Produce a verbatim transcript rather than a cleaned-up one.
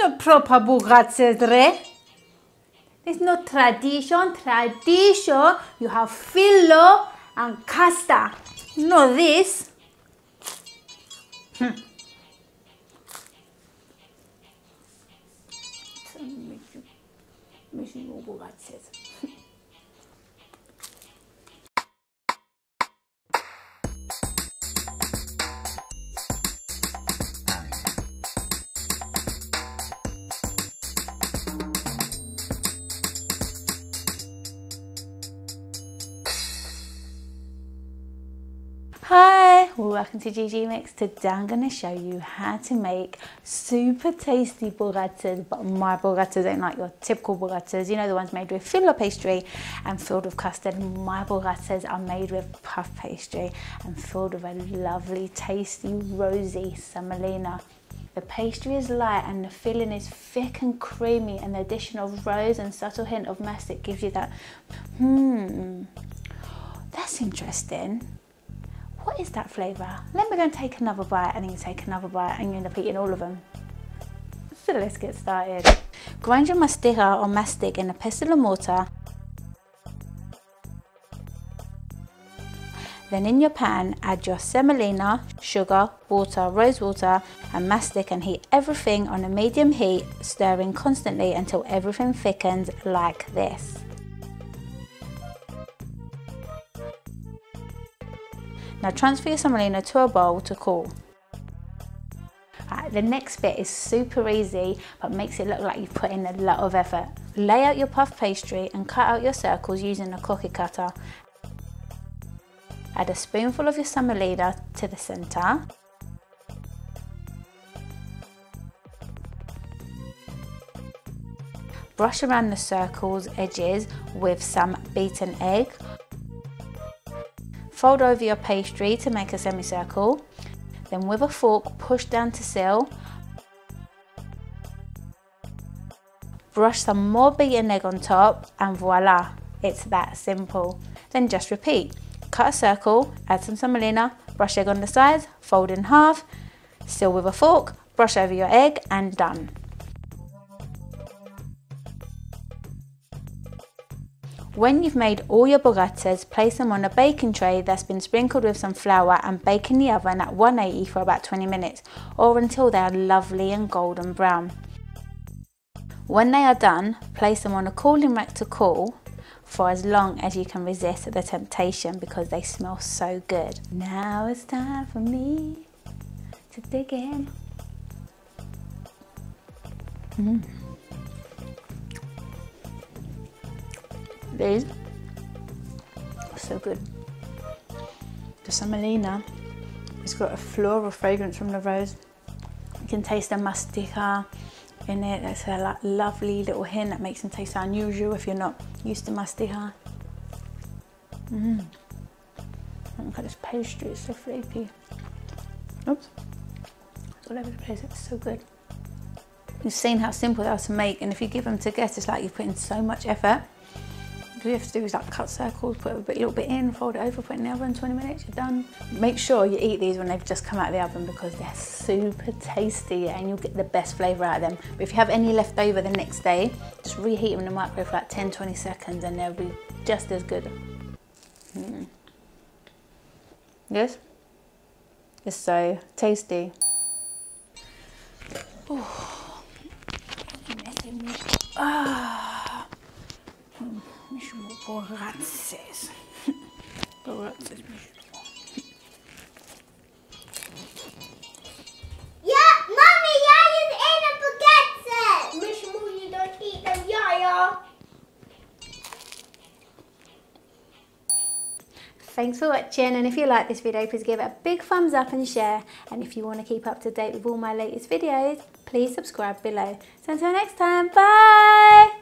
no proper bougatsa re. There's no tradition. Tradition, you have filo and casta. No this. Hmm. Hi, welcome to G G Mix. Today I'm going to show you how to make super tasty bougatsas, but my bougatsas ain't like your typical bougatsas, you know, the ones made with filo pastry and filled with custard. My bougatsas are made with puff pastry and filled with a lovely, tasty, rosy semolina. The pastry is light and the filling is thick and creamy, and the addition of rose and subtle hint of mastic gives you that, hmm, that's interesting. What is that flavour? Let me go and take another bite, and then you take another bite, and you end up eating all of them. So let's get started. Grind your mastiha or mastic in a pestle and mortar. Then in your pan, add your semolina, sugar, water, rose water and mastic, and heat everything on a medium heat, stirring constantly until everything thickens like this. Now transfer your semolina to a bowl to cool. Right, the next bit is super easy, but makes it look like you've put in a lot of effort. Lay out your puff pastry and cut out your circles using a cookie cutter. Add a spoonful of your semolina to the centre. Brush around the circle's edges with some beaten egg. Fold over your pastry to make a semicircle, then with a fork push down to seal. Brush some more beaten egg on top and voila, it's that simple. Then just repeat. Cut a circle, add some semolina, brush egg on the sides, fold in half, seal with a fork, brush over your egg and done. When you've made all your bougatsas, place them on a baking tray that's been sprinkled with some flour and bake in the oven at one eighty for about twenty minutes, or until they are lovely and golden brown. When they are done, place them on a cooling rack to cool for as long as you can resist the temptation, because they smell so good. Now it's time for me to dig in. Mm. These are so good. The semolina has got a floral fragrance from the rose. You can taste the mastiha in it. That's a like, lovely little hint that makes them taste unusual if you're not used to mastiha. Mm. Look at this pastry, it's so flaky. Oops, it's all over the place, it's so good. You've seen how simple they are to make, and if you give them to guests, it's like you put in so much effort. All you have to do is like cut circles, put a little bit in, fold it over, put it in the oven, twenty minutes, you're done. Make sure you eat these when they've just come out of the oven, because they're super tasty and you'll get the best flavour out of them. But if you have any left over the next day, just reheat them in the microwave for like ten to twenty seconds and they'll be just as good. Mm. Yes? It's so tasty. Ooh. Ah. Bougatsas. Bougatsas. Yeah, mommy, Yaya's in a bougatsa. Mishmu, you don't eat them, Yaya. Thanks for watching, and if you like this video, please give it a big thumbs up and share. And if you want to keep up to date with all my latest videos, please subscribe below. So until next time, bye.